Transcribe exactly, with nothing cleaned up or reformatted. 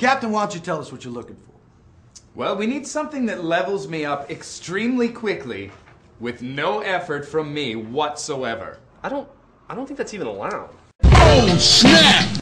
Captain, why don't you tell us what you're looking for? Well, we need something that levels me up extremely quickly with no effort from me whatsoever. I don't... I don't think that's even allowed. Oh, snap!